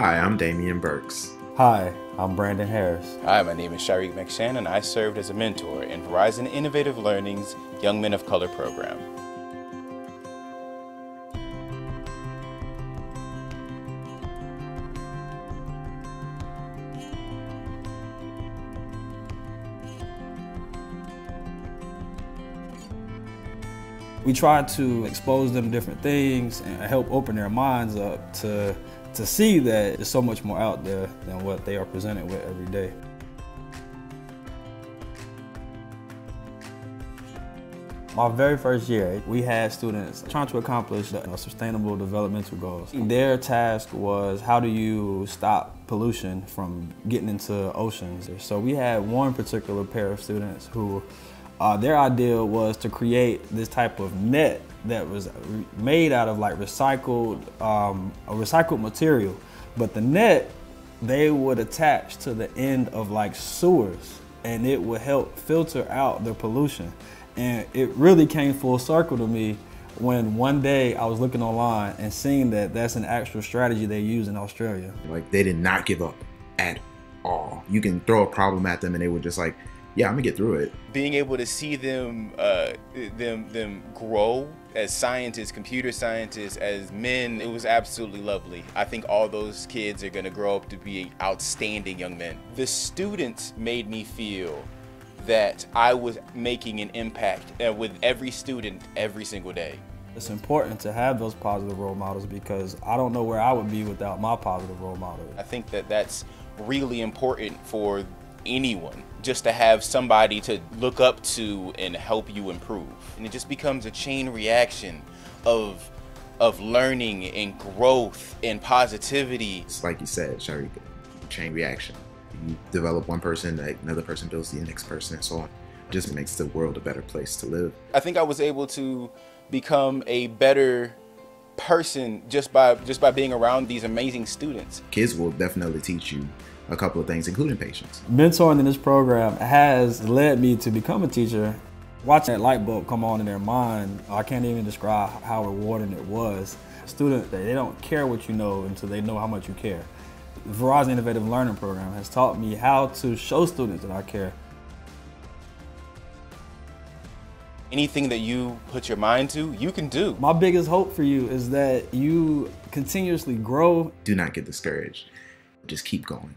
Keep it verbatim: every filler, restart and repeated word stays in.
Hi, I'm Damien Burks. Hi, I'm Brandon Harris. Hi, my name is Shariq McShan, and I served as a mentor in Verizon Innovative Learning's Young Men of Color program. We try to expose them to different things and help open their minds up to, to see that there's so much more out there than what they are presented with every day. My very first year, we had students trying to accomplish the, you know, sustainable developmental goals. Their task was, how do you stop pollution from getting into oceans? So we had one particular pair of students who Uh, their idea was to create this type of net that was made out of like recycled, um, a recycled material. But the net, they would attach to the end of like sewers, and it would help filter out the pollution. And it really came full circle to me when one day I was looking online and seeing that that's an actual strategy they use in Australia. Like, they did not give up at all. You can throw a problem at them and they were just like, yeah, I'm gonna get through it. Being able to see them, uh, them, them grow as scientists, computer scientists, as men, it was absolutely lovely. I think all those kids are gonna grow up to be outstanding young men. The students made me feel that I was making an impact with every student every single day. It's important to have those positive role models, because I don't know where I would be without my positive role model. I think that that's really important for anyone, just to have somebody to look up to and help you improve. And it just becomes a chain reaction of of learning and growth and positivity. It's like you said, Sharika, chain reaction. You develop one person, another person builds the next person, and so on. It just makes the world a better place to live. I think I was able to become a better person just by just by being around these amazing students. Kids will definitely teach you a couple of things, including patience. Mentoring in this program has led me to become a teacher. Watching that light bulb come on in their mind, I can't even describe how rewarding it was. Students, they don't care what you know until they know how much you care. The Verizon Innovative Learning Program has taught me how to show students that I care. Anything that you put your mind to, you can do. My biggest hope for you is that you continuously grow. Do not get discouraged. Just keep going.